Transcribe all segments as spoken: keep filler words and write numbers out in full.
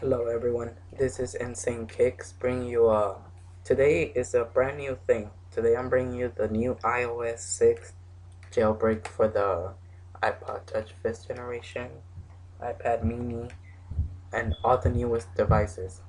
Hello everyone, this is Insane Kicks bringing you uh today is a brand new thing. Today I'm bringing you the new i O S six jailbreak for the iPod Touch fifth generation, iPad mini, and all the newest devices.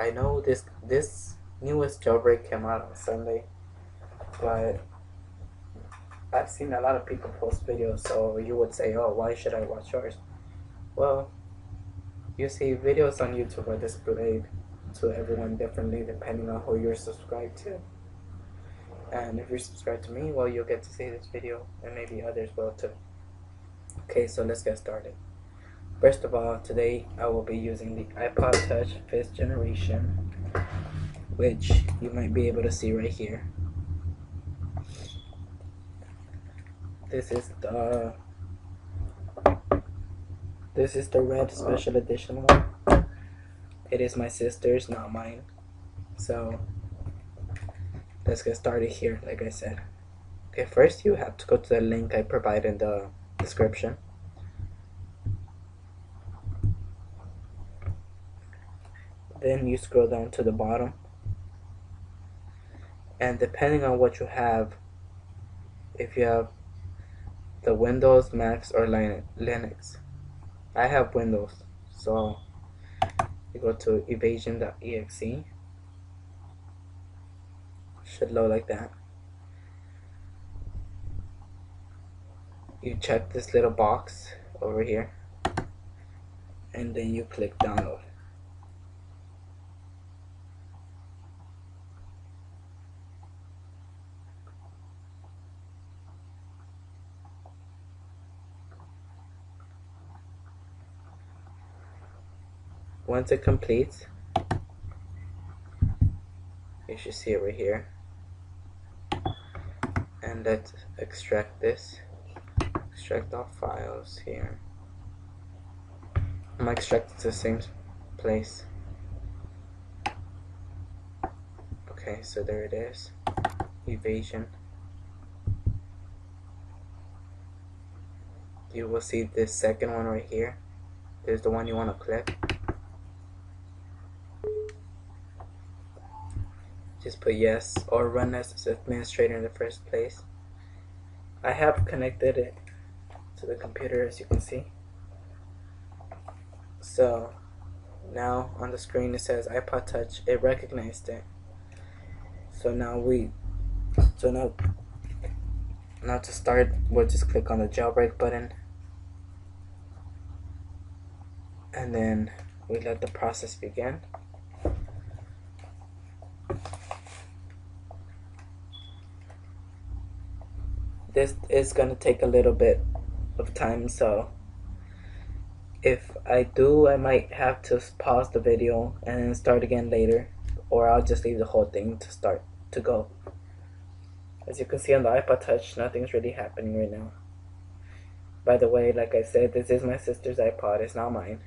I know this this newest jailbreak came out on Sunday, but I've seen a lot of people post videos, so you would say, oh, why should I watch yours? Well, you see, videos on YouTube are displayed to everyone differently depending on who you're subscribed to. And if you're subscribed to me, well, you'll get to see this video, and maybe others will too. Okay, so let's get started. First of all, today I will be using the iPod Touch fifth generation, which you might be able to see right here. This is the This is the red special edition one. It is my sister's, not mine. So let's get started here, like I said. Okay, first you have to go to the link I provided in the description. Then you scroll down to the bottom. And depending on what you have, if you have the Windows, Macs, or Linux. I have Windows, so you go to evasion dot E X E. Should load like that. You check this little box over here, and then you click download. Once it completes, you should see it right here. And let's extract this. Extract all files here. I'm extracting to the same place. Okay, so there it is. Evasion. You will see this second one right here. There's the one you want to click. Just put yes, or run as administrator in the first place. I have connected it to the computer, as you can see. So now on the screen it says iPod Touch. It recognized it. So now we, so now, now to start, we'll just click on the jailbreak button, and then we let the process begin. This is going to take a little bit of time, so if I do, I might have to pause the video and then start again later, or I'll just leave the whole thing to start to go. As you can see on the iPod Touch, nothing's really happening right now. By the way, like I said, this is my sister's iPod, it's not mine.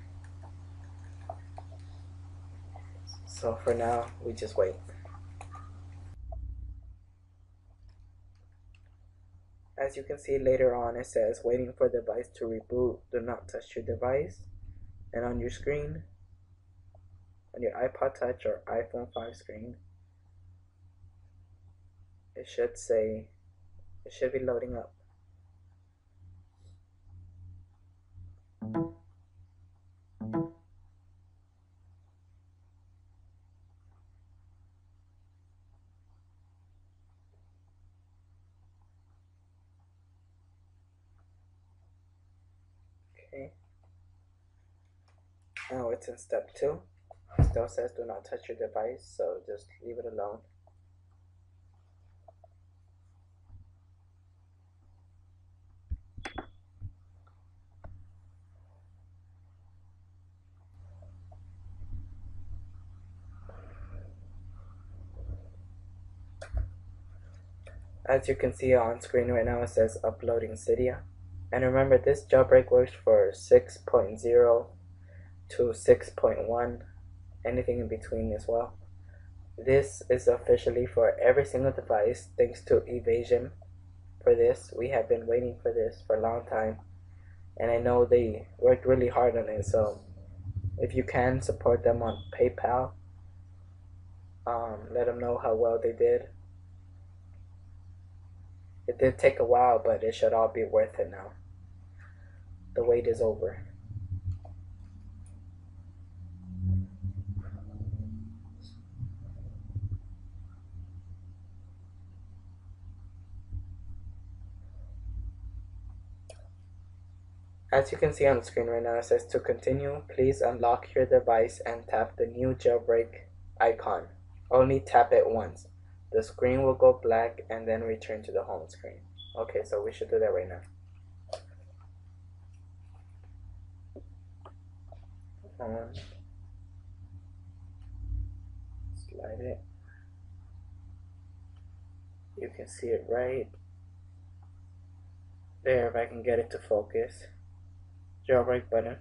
So for now, we just wait. As you can see later on, it says waiting for device to reboot, do not touch your device. And on your screen, on your iPod Touch or iPhone five screen, it should say, it should be loading up. Okay. Now it's in step two. It still says do not touch your device, so just leave it alone. As you can see on screen right now, it says uploading Cydia. And remember, this jailbreak works for six point zero to six point one, anything in between as well. This is officially for every single device, thanks to Evasion for this. We have been waiting for this for a long time, and I know they worked really hard on it, so If you can, support them on PayPal. Um, let them know how well they did. It did take a while, but it should all be worth it now. The wait is over. As you can see on the screen right now, it says to continue, please unlock your device and tap the new jailbreak icon. Only tap it once. The screen will go black and then return to the home screen. Okay, so we should do that right now. Um, slide it. You can see it right there if I can get it to focus. Jailbreak button.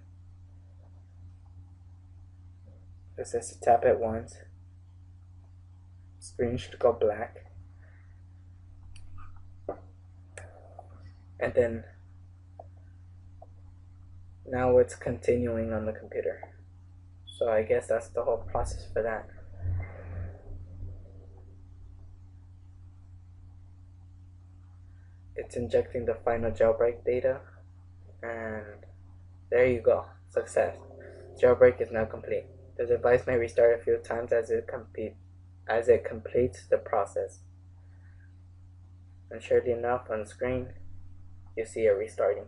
It says to tap it once. Screen should go black. And then now it's continuing on the computer. So I guess that's the whole process for that. It's injecting the final jailbreak data. And there you go. Success. Jailbreak is now complete. The device may restart a few times as it competes. as it completes the process. And surely enough, on the screen, you see it restarting.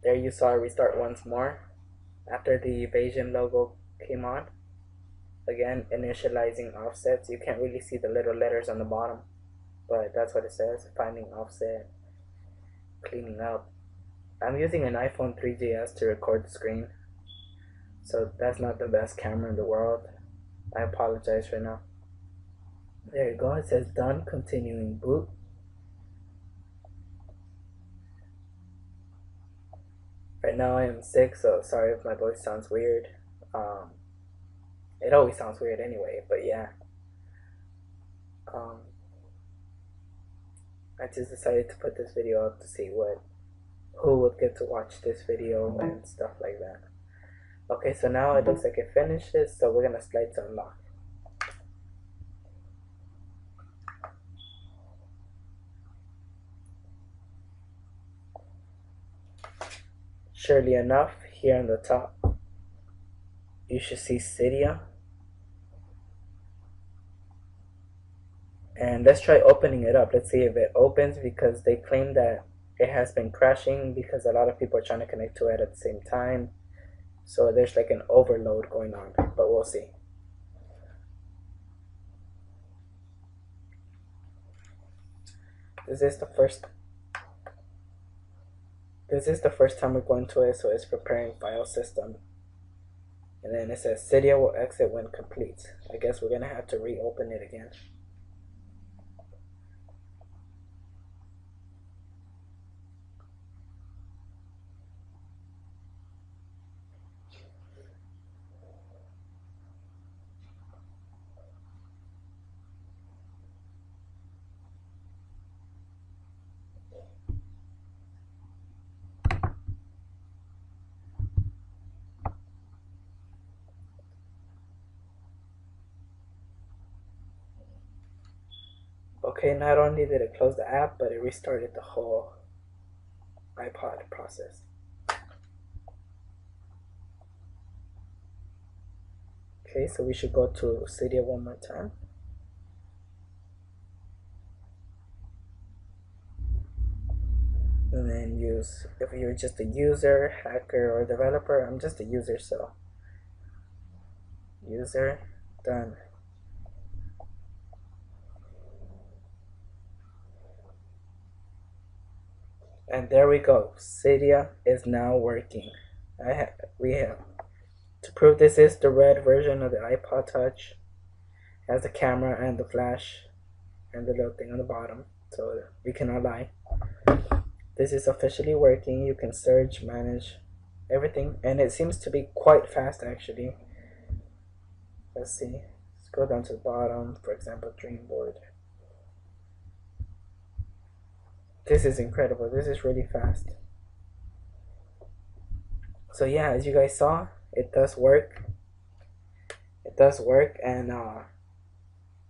There you saw it restart once more after the evasion logo came on. Again, initializing offsets. You can't really see the little letters on the bottom, but that's what it says. Finding offset, cleaning up. I'm using an iPhone three G S to record the screen, so that's not the best camera in the world. I apologize for now. There you go. It says done, continuing boot. Right now I am sick, so sorry if my voice sounds weird. Um, it always sounds weird anyway, but yeah. Um, I just decided to put this video up to see what, who would get to watch this video and stuff like that. Okay, so now it looks like it finishes, so we're gonna slide to unlock. Surely enough, here on the top, you should see Cydia. And let's try opening it up. Let's see if it opens, because they claim that it has been crashing because a lot of people are trying to connect to it at the same time. So there's like an overload going on, but we'll see. This is the first This is the first time we're going to it, so it's preparing file system. And then it says Cydia will exit when complete. I guess we're going to have to reopen it again. Okay, not only did it close the app, but it restarted the whole iPod process. Okay, so we should go to Cydia one more time. And then use, if you're just a user, hacker, or developer, I'm just a user, so. User, done. And there we go. Cydia is now working. I ha we have To prove this is the red version of the iPod Touch. It has the camera and the flash and the little thing on the bottom, so we cannot lie. This is officially working. You can search, manage everything, and it seems to be quite fast actually. Let's see, scroll down to the bottom, for example, Dreamboard. This is incredible. This is really fast. So yeah, as you guys saw, it does work. It does work, and uh,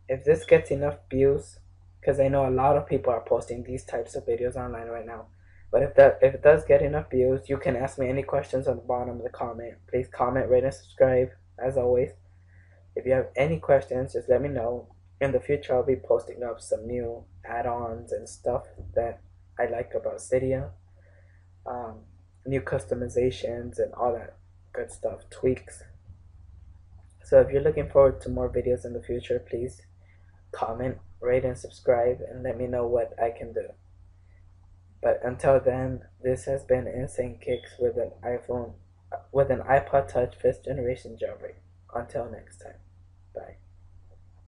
if this gets enough views, because I know a lot of people are posting these types of videos online right now, but if that if it does get enough views, you can ask me any questions on the bottom of the comment. Please comment, rate, and subscribe. As always, if you have any questions, just let me know. In the future, I'll be posting up some new add-ons and stuff that I like about Cydia. Um, new customizations and all that good stuff, tweaks. So if you're looking forward to more videos in the future, please comment, rate, and subscribe, and let me know what I can do. But until then, this has been Insane Kicks with an iPhone with an iPod Touch fifth generation jailbreak. Until next time, bye.